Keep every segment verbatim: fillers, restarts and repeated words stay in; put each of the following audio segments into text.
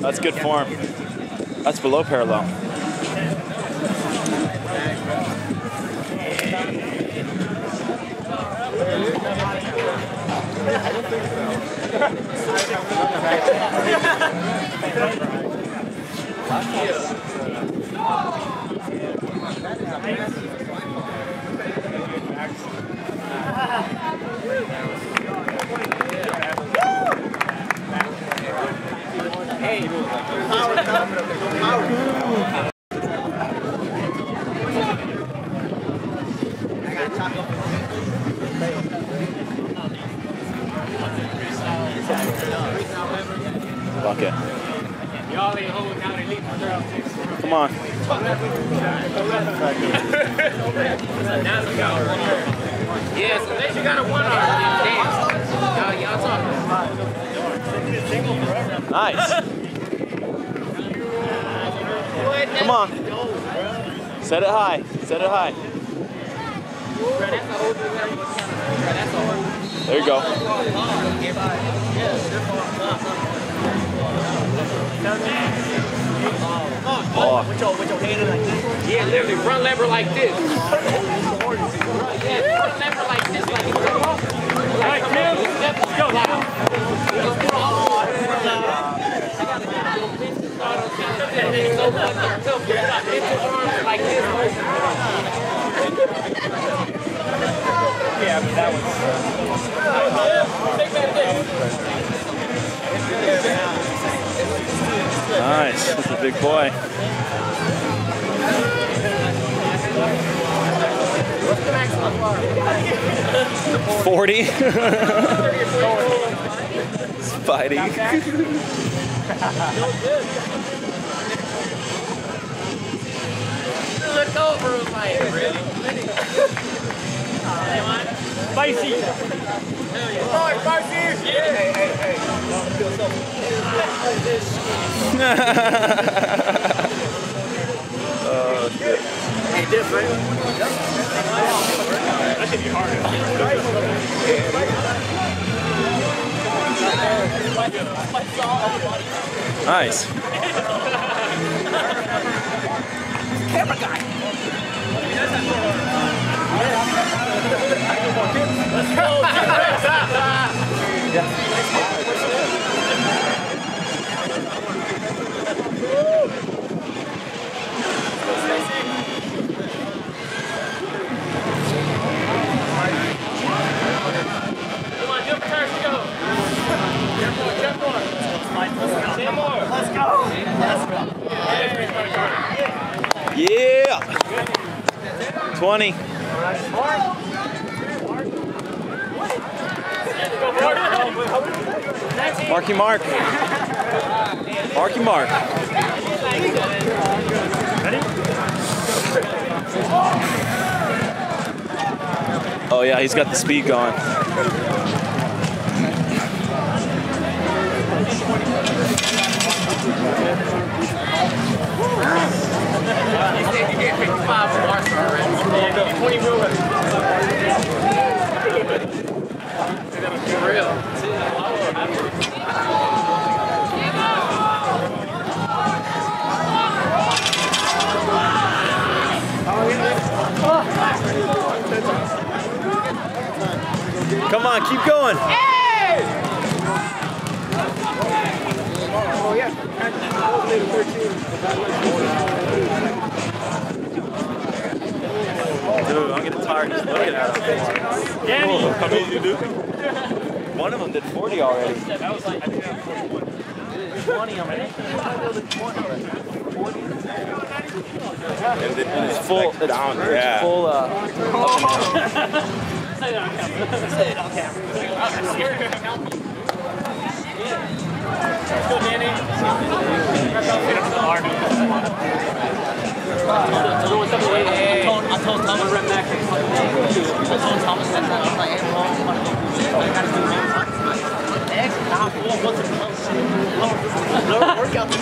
That's good form. That's below parallel. Bucket. Come on. Yeah, so then you got a one arm. Y'all talking. Nice. Come on. Set it high. Set it high. There you go. Oh. With your, with your hand like this? Yeah, literally, front lever like this. Yeah, front lever like this, like you come off. Like, come on, you step on your loud. Just put all on front lever. I got a bitch start on top. That nigga's so fucking tough. You got bitches arms like this. Yeah, I mean, that was... Uh, nice, that's a big boy. What's the maximum? forty? Spidey. Look over, like, really? Spicy! Sorry, spicy! Yeah! Hey, hey, hey. Don't feel so oh, shit. Hey, different. That should be hard. Nice. Camera guy! Let's go! Come on, jump turn, go! Jump more, jump more! Ten more! Let's go! Let's go! Yeah! twenty! Marky Mark. Marky Mark. Oh yeah, he's got the speed going. For real. Come on, keep going. Hey! Oh yeah. Dude, I'm getting tired just looking at him. Danny, how many did you do? One of them did forty already. That was like, I think that was twenty already. And it's full, it's down, yeah. full, uh... Say it on camera. Say it on camera. I'm scared of helping. I told Thomas right back. I told Thomas that I was like, hey, wrong. Workout and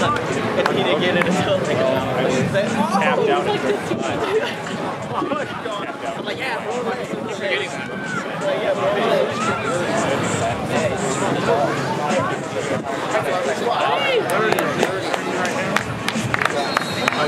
he didn't get it until like an hour. Tapped out. like, yeah, bro, like, you're forgetting that. Like, yeah, bro, let's go, baby. How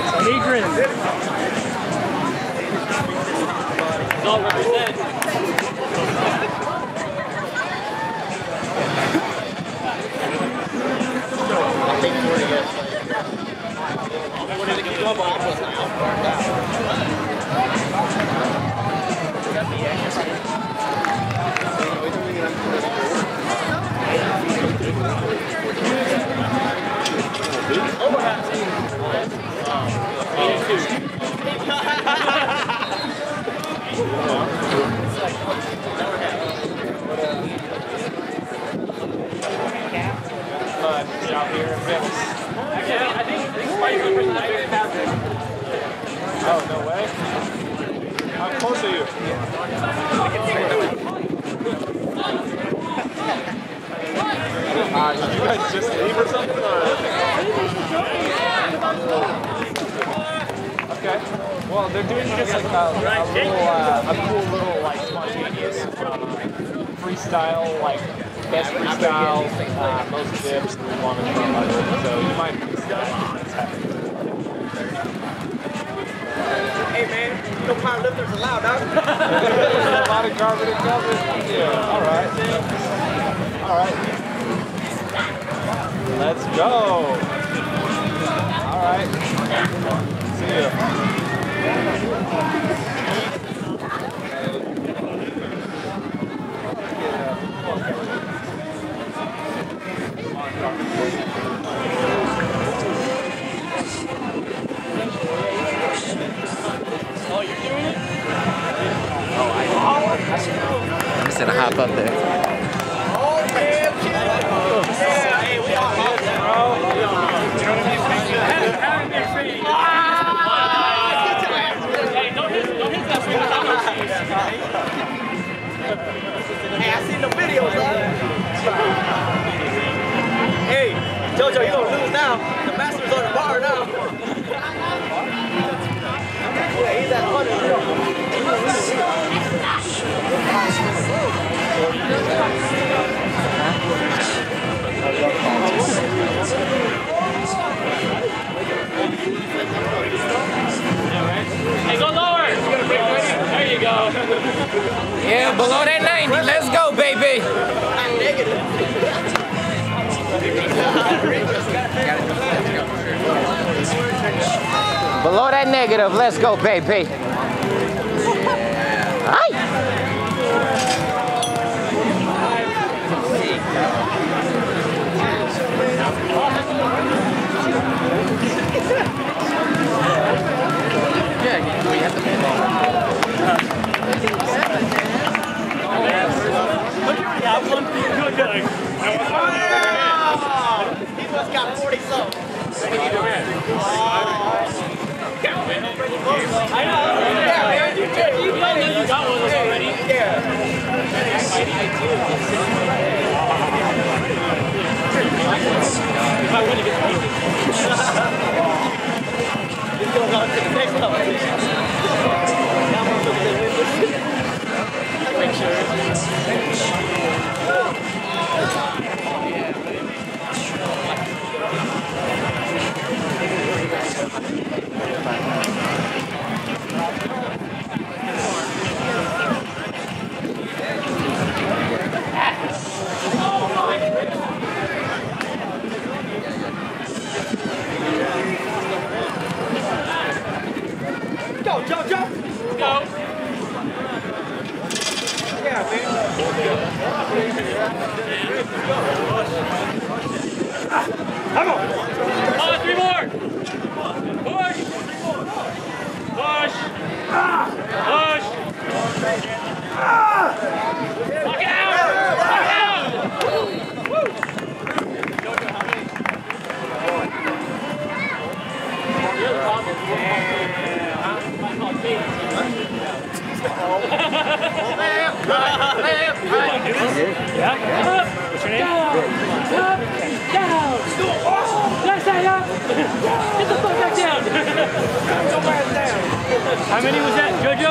many was that, JoJo?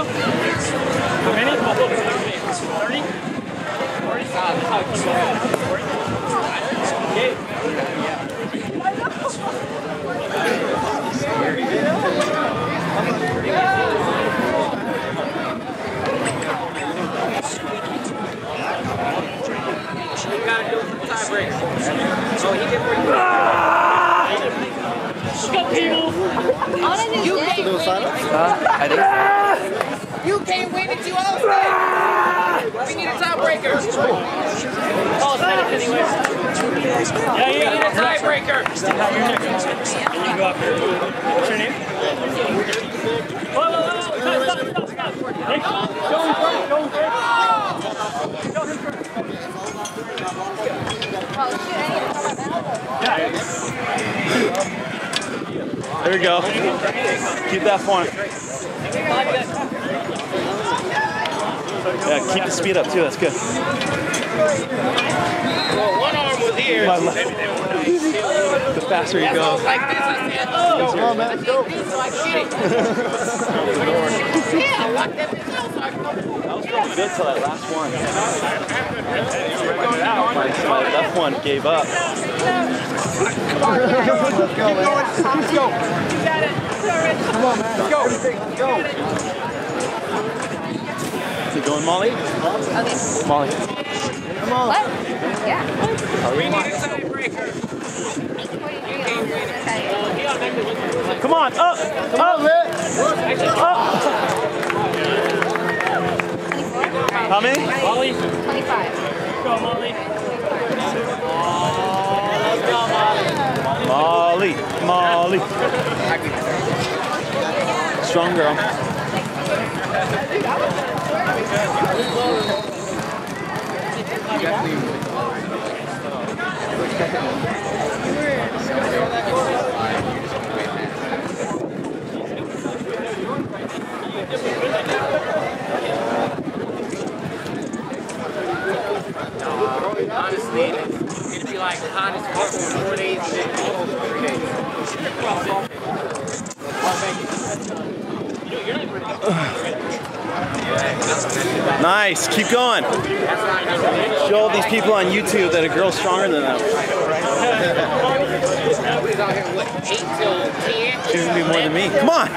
Huh? I didn't. You can't win it, you all said. We need a tiebreaker. Paul said it anyway. Yeah, you need a tiebreaker. And you go up here. What's your name? Whoa, whoa, whoa. Stop, stop, stop. Hey, don't hurt, don't hurt. Don't hurt. There we go. Keep that form. Yeah, keep the speed up too, that's good. Well, one arm was here. The faster you go. Like this, I said, oh, come on, man, let's go. Yeah, I walked that bitch out so I can go. I was going good till that last one. My, my left one gave up. Come on, let's go. Let's go. Let's go. You got it. Come on, man. Let's go. Let's go. Is it going, Molly? Okay. Molly. Come on. What? Yeah. We need a tiebreaker. Come on. Up. Come on, Liz. Up. How many? Molly? twenty-five. Go, Molly. Molly. Molly. Molly. Strong girl. Honestly, it'd be like hot as fuck for four days and then all over three days. Nice, keep going. Show all these people on YouTube that a girl's stronger than them. Nobody's out here with eight till ten. She would be more than me. Come on!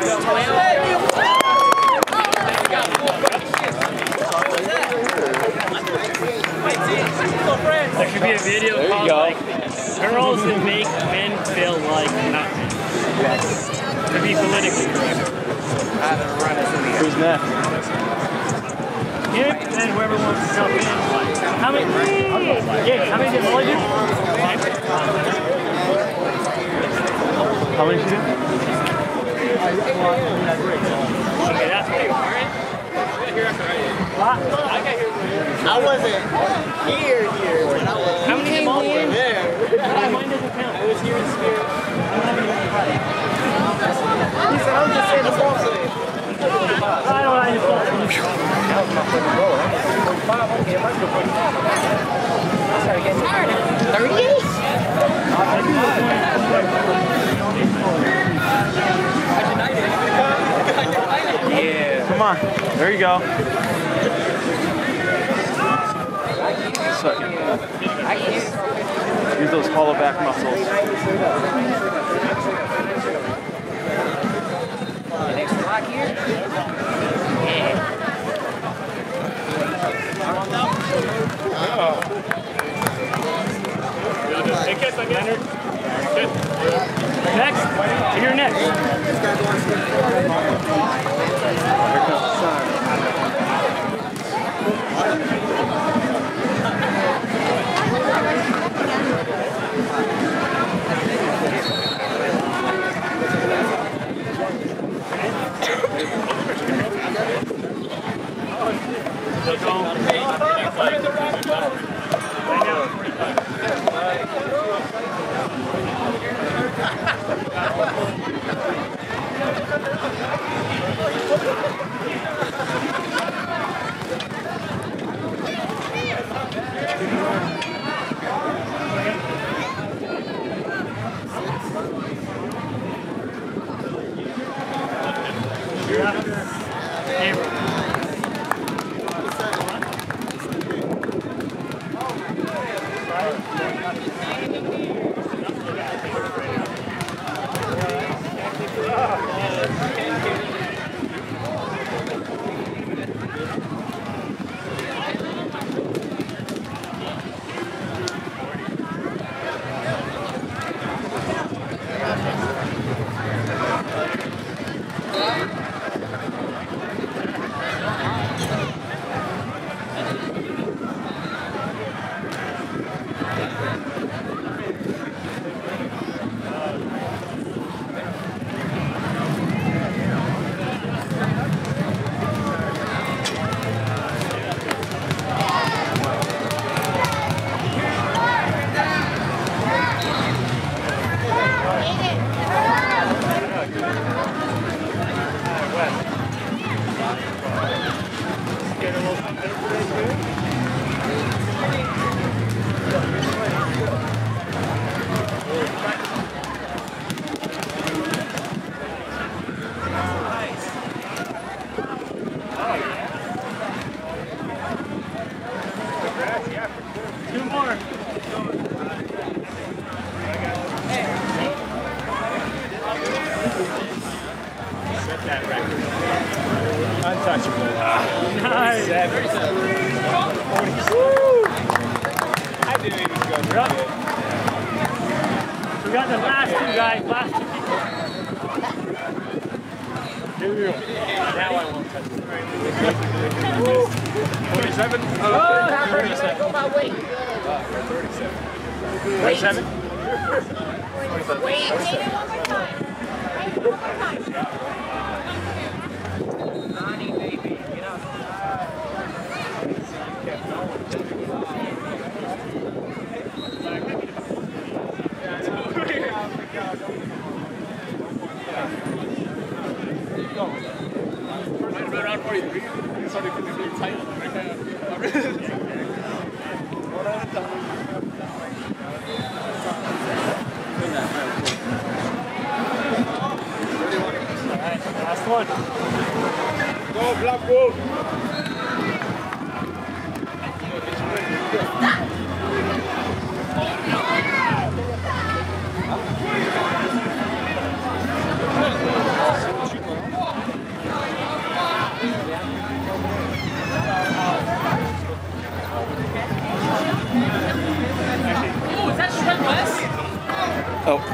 There should be a video there called, like, girls that make men feel like not men. Yes. To be politically correct. Who's next? Yep, and then whoever wants to jump in. How many? Yeah, how many did Molly do? How many did she do? Okay, that's pretty hard. I wasn't here, here, but I was. How many balls were there? Mine doesn't count. It was here in spirit. He said, I was just saying the ball today. I don't know how you thought. That was my fucking goal. Five, okay, let's go for it. I started getting tired. thirty-eight? Yeah. Come on. There you go. Suck. Use those hollow back muscles. The next block here? Yeah. Next. You're next. Here comes the sun. So don't pay the next leg. Right now it's pretty fun. You're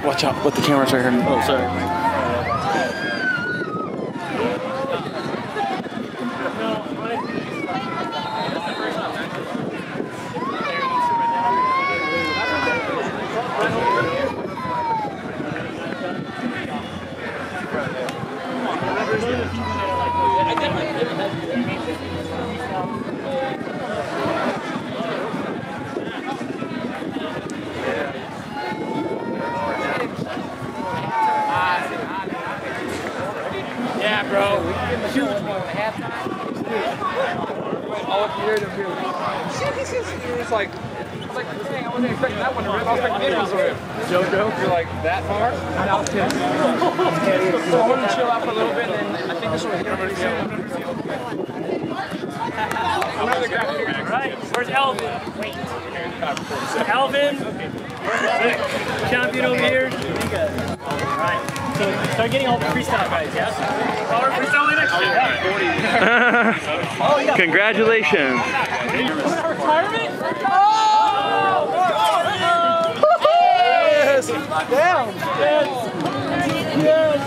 Watch out, with the camera's right here. Oh, sorry. Congratulations. Retirement? Oh! Yes! Damn! Yes!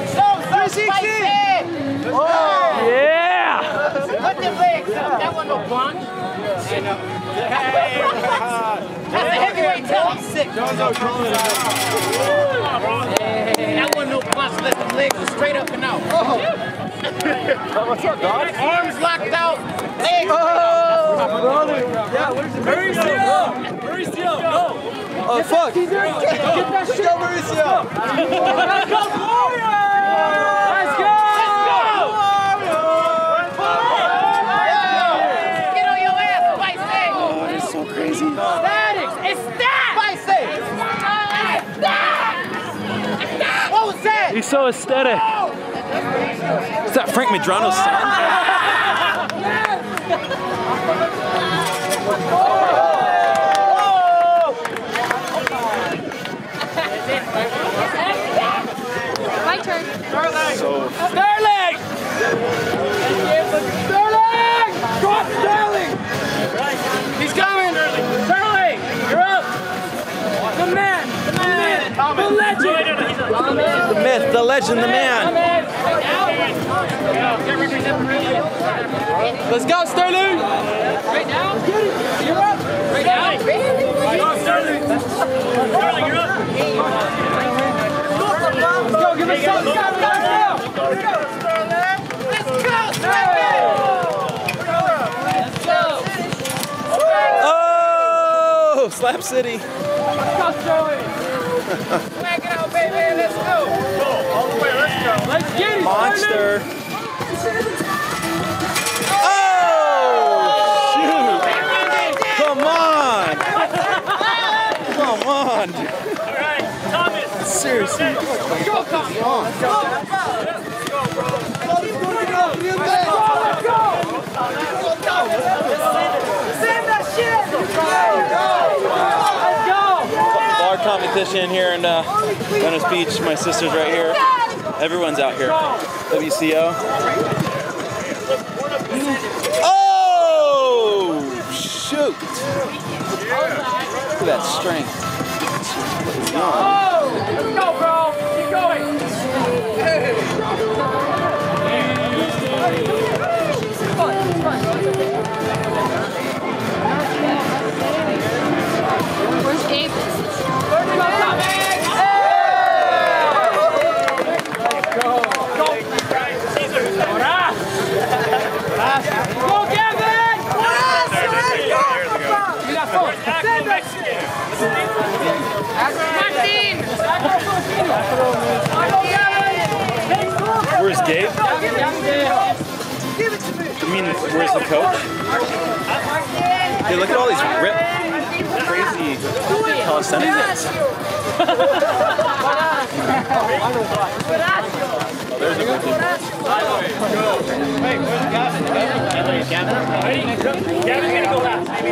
three sixty! Oh! Yeah! Put the legs up. That one will plunge. That's a heavyweight till I'm sick. That one will plunge. Let the legs go straight up and out. Oh! What's up, dog? Arms locked out. Hey, oh, brother! Yeah, where's the Mauricio? Mauricio, go! Oh, fuck! Get that shit! Go, Mauricio! Let's go, Warriors! Let's go! Let's go! Warriors! Warriors! Get on your ass, Spicy! Oh, that is so crazy. Statics! It's that! Spicy! It's that! It's that! What was that? He's so aesthetic. Is that Frank Medrano's son? My turn. Sterling! So Sterling! Sterling! Go on, Sterling! He's coming! Sterling! You're up! The man! The man! The legend! The myth, the legend, the man! Let's go, Sterling! Right now? You're up! Right now? Go, Sterling! Sterling, you're up! Let's go, give us some time now! Let's go, Sterling! Let's go, Sterling! Let's go! Oh! Slap City! Let's go, Sterling! Smack it out, baby! Let's go! Go! All the way, let's go! Let's get it, Sterling! Monster! Oh! Bar competition here in uh, Venice Beach. My sister's right here. Everyone's out here. W C O. Oh, shoot. Look at that strength. Oh, let's go, bro. Keep going. Hey. Where's Davis? Let's go. Go, Gavin! You got four. Send us. Where's Gabe? You mean where's the coach? Dude, look at all these ripped, crazy calisthenics. There's a good one. Gavin's gonna go last. Maybe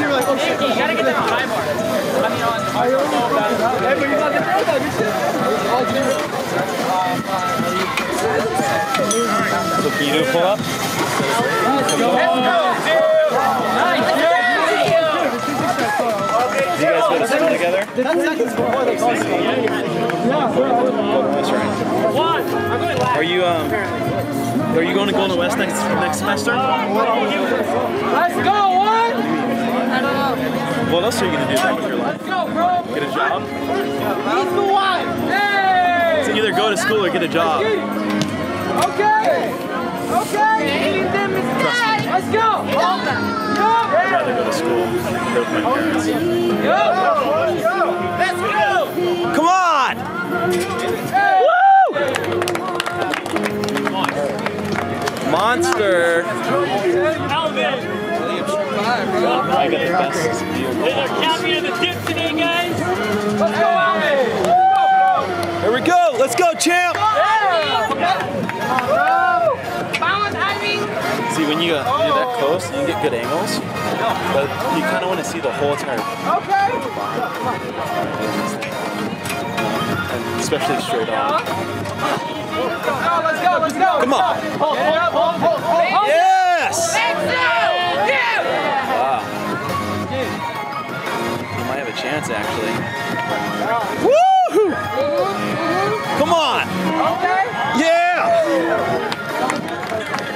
here, like, oh shit. You gotta get that high bar. I mean, on the high bar. Hey, but you're not getting that, you're shit. So, can you do a pull up? Let's go! Let's go, dude! Together. Are you um? Are you going to Golden West next next semester? Let's go, what? What else are you gonna do then with your life? Let's go, bro. Get a job. He's the one. Hey. So either go to school or get a job. Okay. Okay. Let's go. I'd rather go to school than go with my parents. Go. Come on! Hey. Woo! Monster! Alvin! I got the best view. There's our captain of the tip today, guys! Let's go, Alvin! Here we go! Let's go, champ! See, when you, uh, you're that close, you get good angles, but you kind of want to see the whole entire body. Okay! And especially straight on. Oh, let's go, let's go. Come on. Hold, hold, hold, hold. Yes! Yeah! Wow. You might have a chance, actually. Woo-hoo! Come on. Okay. Yeah!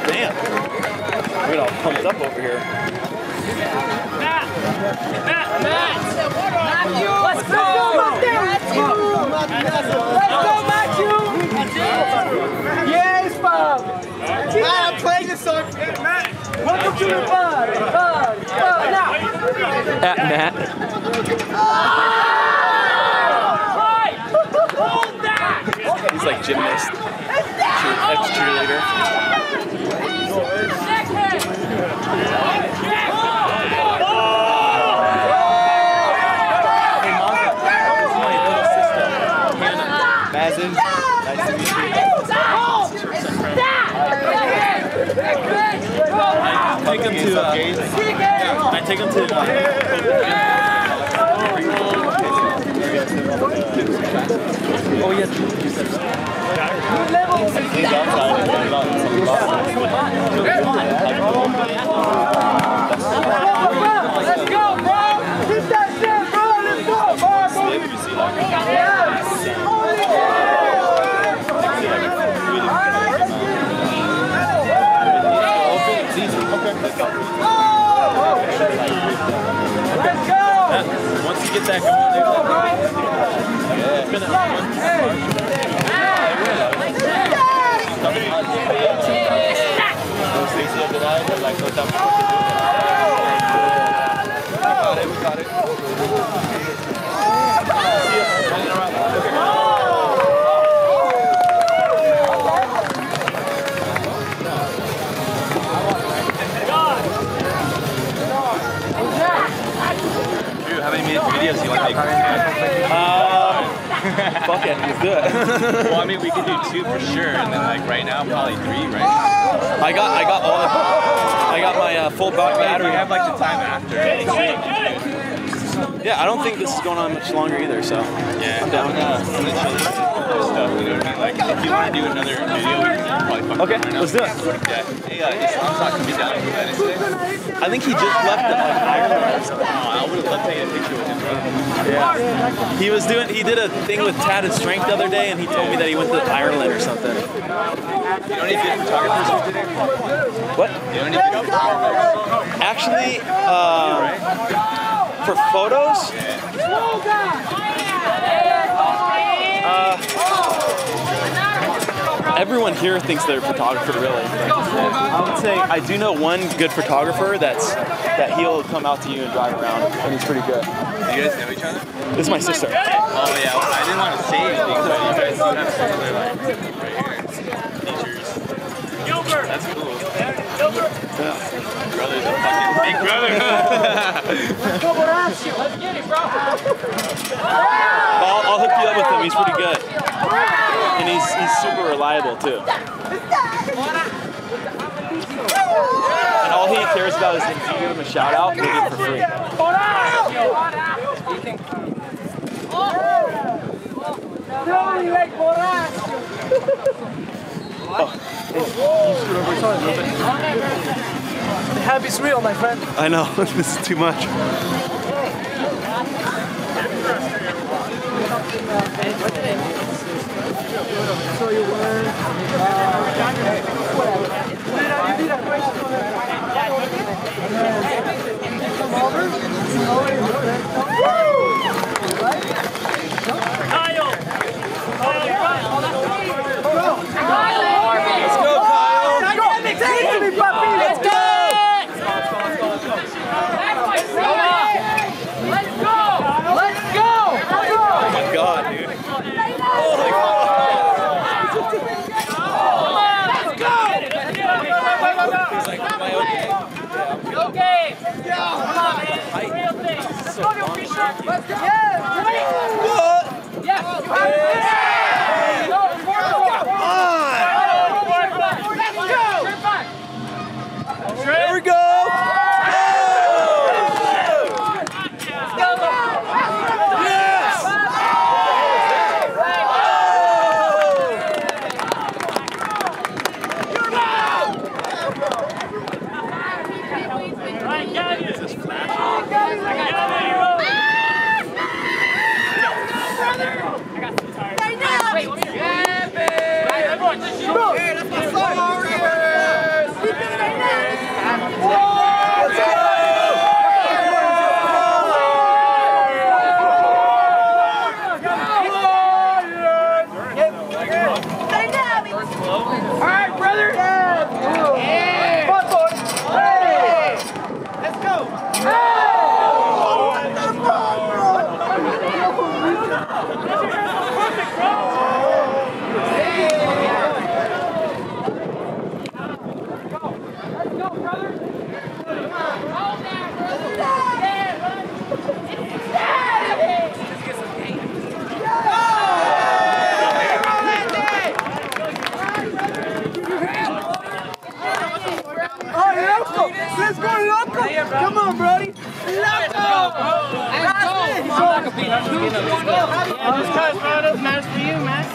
Damn. We're all pumped up over here. Matt! Matt! Matt! Let's go! Let's go! Let's go, Matthew! Yes, Bob! I'm playing this song. Welcome to the bar. Bar. Bar. Now. At Matt. Hold that! He's like gymnast. Ex-cheerleader. Mazen, nice to meet you. Take him to, uh, yeah, I take him to, uh, oh, yeah. He's outside. Let's go, bro. Get that shit, bro. Let's go, bro. Yeah. Get that going, dude. Yeah, it's been a hard one. Hey. Yeah. guys are like, what's up? What to do? We got it, we got it. See ya. Videos you want to make? Um, fuck it, let's do it. Well, I mean, we could do two for sure, and then like right now, probably three, right? I got, I got all the, I got my uh, full back battery. We have like the time after. Yeah, I don't think this is going on much longer either, so yeah, I'm down. Stuff, you know what I mean? Like, if you want to do another video, probably okay, let's do it. Yeah, hey, uh, just talk to me down in Venice. I think he just left the Ireland or something. I would have loved taking a picture with him, bro. Yeah. He was doing, he did a thing with Tatted Strength the other day, and he told me that he went to Ireland or something. You know any good photographers today? What? You know any good photographers? Actually, uh, for photos? Uh, everyone here thinks they're a photographer, really. I would say I do know one good photographer that's that he'll come out to you and drive around, and he's pretty good. Do you guys know each other? This is my sister. Oh yeah, well, I didn't want to say anything, but you guys have similar like right here. Features. Gilbert. That's cool. Gilbert. Yeah. Brother's a fucking big brother. Let's get it, bro. I'll hook you up with him, he's pretty good. And he's, he's super reliable too. And all he cares about is if you give him a shout out, we'll get it for free. Oh. The hype is real, my friend. I know, this is too much. So you were, let's go! Yes! What? Yes! Yes! Yes. Go! On! Let's go! There we go! Oh. Let's go! Yes! Oh.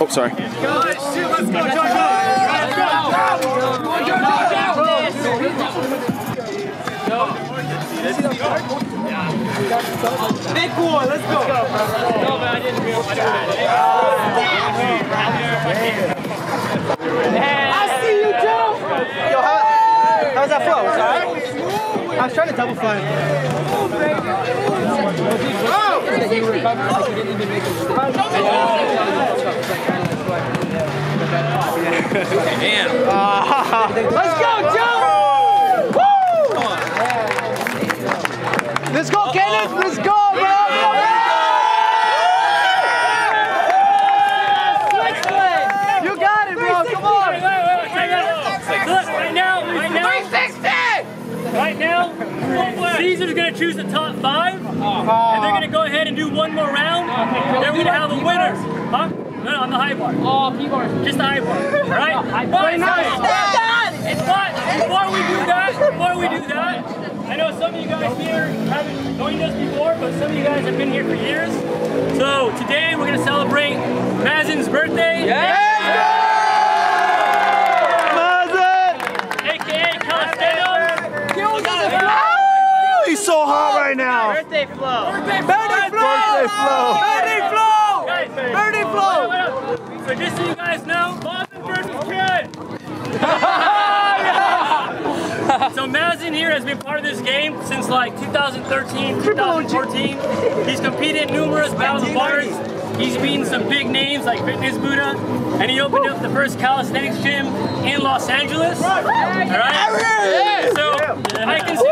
Oh, sorry. Let's go, Josh. Let's go, Josh. Big boy, let's go. No, but I didn't realize that. I see you, Joe. Yo, how, how's that flow? Alright? I was trying to double fly. Oh! Man. Uh, let's go, Joe! going to choose the top five, and they're going to go ahead and do one more round, and then we're going to have a winner. Huh? No, no, on the high bar. Oh, P bar. Just the high bar. All right? But, but before we do that, before we do that, I know some of you guys here haven't joined us before, but some of you guys have been here for years. So today we're going to celebrate Mazen's birthday. Yeah. So hot right now. Birthday flow. Birthday flow. Birthday flow. Birthday flow. Birthday flow. Guys, birthday flow. So just so you guys know, Mazen versus Kid. Yeah. So Mazen here has been part of this game since like two thousand thirteen, two thousand fourteen. He's competed in numerous battles of bars. He's beaten some big names like Fitness Buddha, and he opened up the first calisthenics gym in Los Angeles. All right. So I consider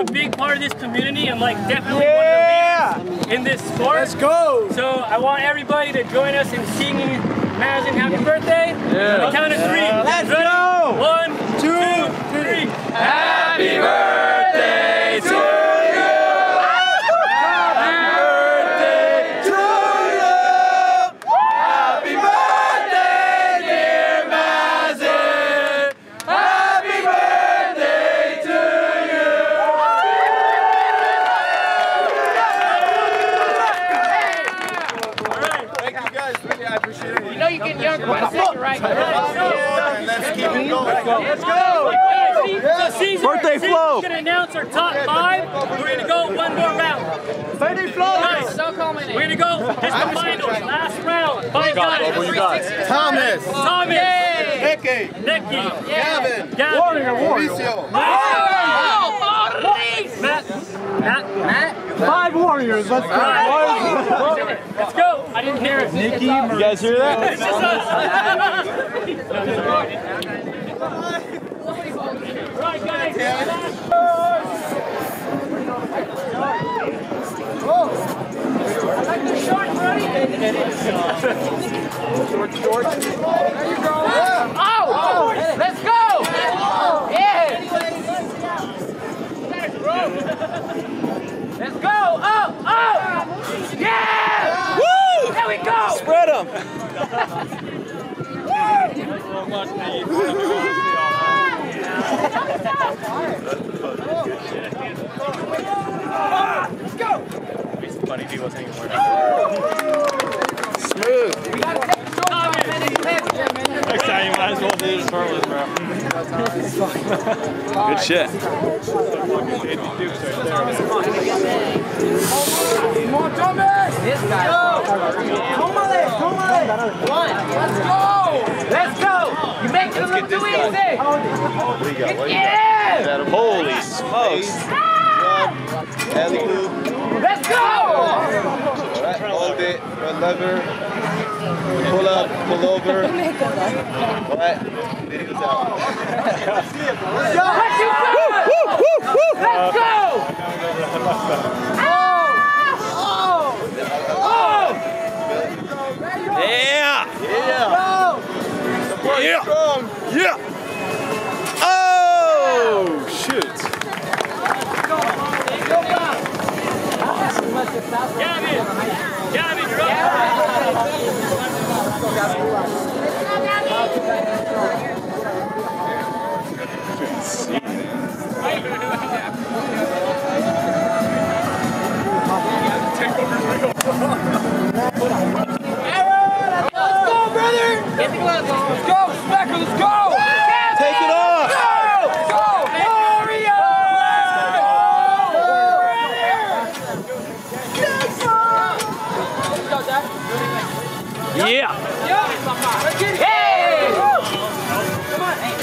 a big part of this community and like definitely yeah. one of the leaders in this sport. Let's go! So I want everybody to join us in singing Mazen happy birthday. Yeah. On the count of three. Yeah. Let's Ready? Go! One, two, two three. Happy birthday to you! Birthday flow. We're going to announce our top five. We're going to go one more round. Birthday flow. Guys, we're going to go just the final, last round. Five guys. What you got? Thomas. Thomas. Nicky. Nicky. Gavin. Gavin. Warrior. Warrior. Mauricio. Mauricio. Matt. Matt. Matt. Five Warriors. Let's go. Let's go. I didn't hear it. Nicky. You guys hear that? It's just us. Alright guys, I like the short, ready? George, George. There you go. Yeah. Oh, oh, let's go! Oh. Yeah! Let's go! Oh, oh! Yeah! Woo! There we go! Spread them! Let's go! It'd be funny if he wasn't even working. Smooth! We gotta take the show off, man. Next time, you might as well do this first, bro. Good shit. Come on, Thomas! This guy. Let's go! Let's go! You make it a little too easy! Yeah! Holy smokes! Let's go! Hold it, run lever, pull up, pull over. What? Let's go! Let's go! Oh! Oh! Yeah! Yeah! Yeah! Yeah! Gavin! Gavin, you're Let's go, brother! Get the gloves on! Let's go! Specker, let's go! Yeah! Hey!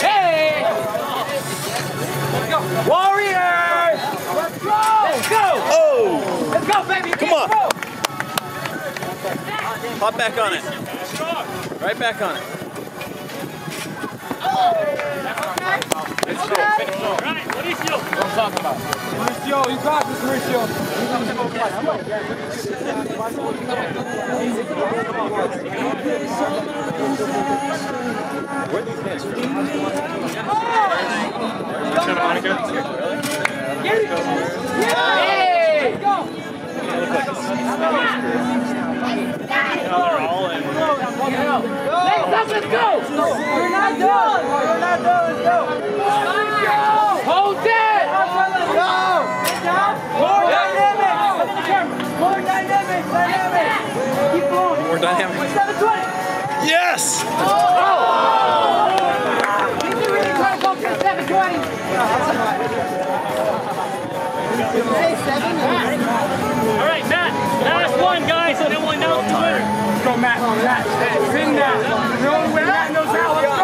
Hey! Warriors! Let's go! Let's go! Oh! Let's go, baby! Come on! Hop back on it. Right back on it. Oh! Okay. Alright, Mauricio! What I'm talking about. Mauricio, you got this, Mauricio! Where are these guys from? Oh! Santa Monica? Get it! Yay! Go! They're all in. Next up, let's go! We're not done! We're not done, let's go! Hold it! Let's go! More dynamics! Look at the camera! More dynamics! Dynamics! Keep going! More dynamics! seven twenty! Yes! Oh! Alright, Matt, last one, guys, so then we'll announce the winner. Let's go, Matt. Matt, sing that. No, Matt knows how. Let's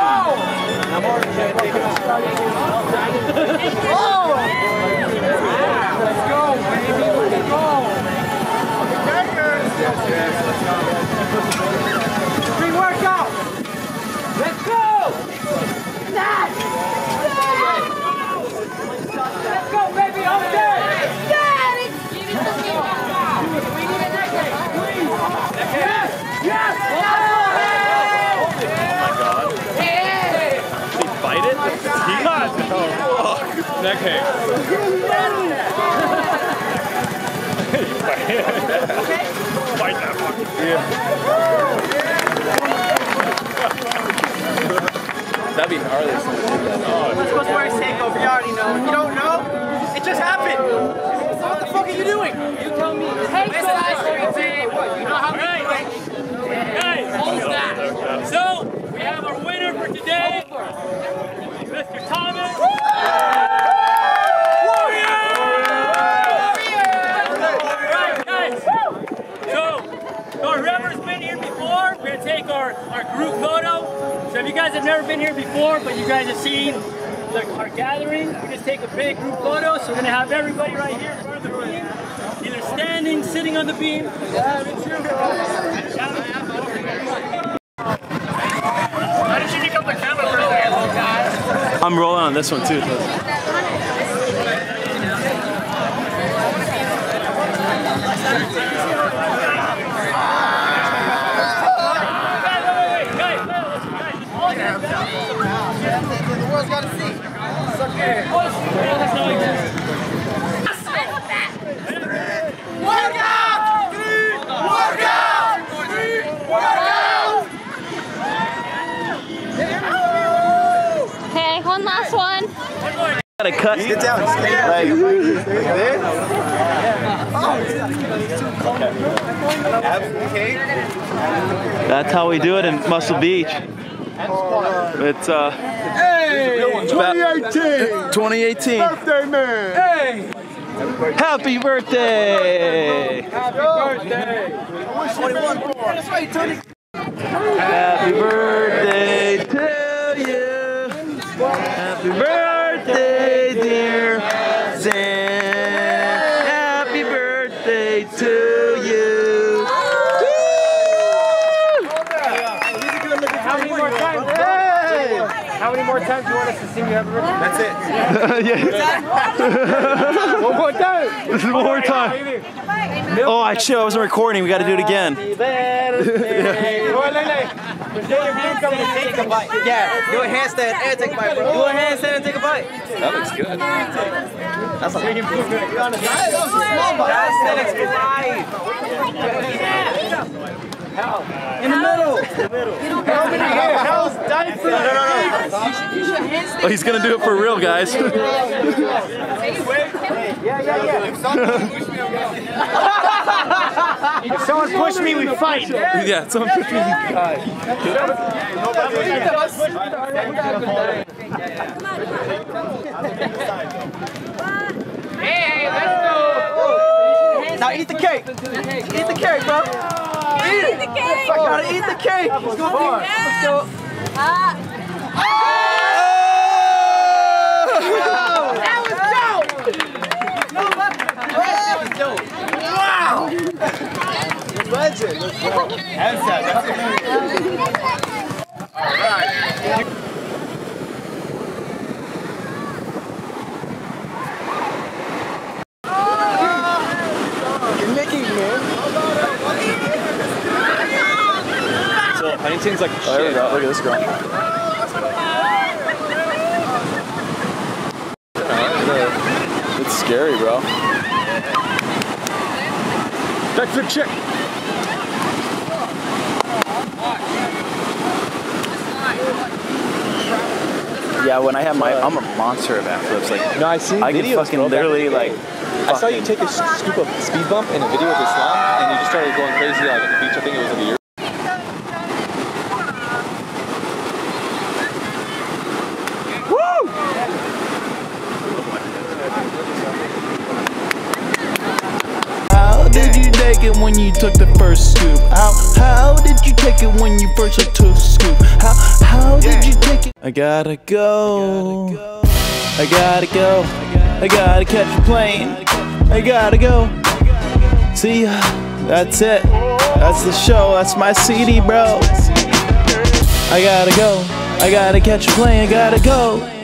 go! Oh! Let's go, baby. Let's go. Yes, free workout. Let's go! Matt! Let's go, baby, up there! Dad, it's give it to me. We need a neck day, please! Yes! Yes! Oh my god. Did he bite it? He must! Oh, neck hair. You bite it. Bite that fucking yeah. That'd be gnarly. Oh, let's go to our takeover. You already know. If you don't know, it just happened. So what the fuck are you doing? You tell me. Hey, guys. You know how right. Guys, hold that. So, we have our winner for today, Mister Thomas. Warrior! Warrior! Alright, guys. So, so, whoever's been here before, we're going to take our, our group photo. So if you guys have never been here before, but you guys have seen the, our gathering, we just take a big group photo. So we're going to have everybody right here in front of the beam, either standing, sitting on the beam. How did you pick up the camera earlier? I'm rolling on this one too. Gotta cut. Get down. Like, like this. Oh. That's how we do it in Muscle Beach. It's uh. Hey, it's twenty eighteen. twenty eighteen. Birthday man. Hey. Happy birthday. Happy birthday. twenty-one. Happy birthday to you. Happy birthday. Happy birthday to you. Woo! How many more times? Hey! How many more times do you want us to sing you happy birthday? That's it. Yeah. One more time. This is one more time. Oh, I chill. I wasn't recording. We got to do it again. Yeah, do a handstand and take a bite, bro. Do a handstand and take a bite. That looks good. That's a big improvement. That is a small bite. That's the next bite. How? In the middle. In the middle. How many hands? How's diapers? No, no, no. Oh, he's going to do it for real, guys. Yeah, yeah, yeah. If someone pushed me, we fight. Yeah, someone pushed me, we fight. Hey, hey, let's go. Now eat the cake. Eat the cake, bro. Eat the cake! I gotta eat the cake! Let's go! Let's go! That was dope! Wow! Legend! That's it! Huntington's like shit. Oh, there we go. Look at this girl. It's scary, bro. Backflip check. Yeah, when I have my, I'm a monster of backflips. Like, no, I seen I videos, can fucking bro, literally like. I saw you take a scoop of speed bump in a video with Islam, and you just started going crazy like at the beach. I think it was in the year. When you took the first scoop, how how did you take it when you first took a scoop? How how did you take it? I gotta go. I gotta go. I gotta catch a plane. I gotta go. See ya. That's it. That's the show. That's my C D, bro. I gotta go. I gotta catch a plane. I gotta go.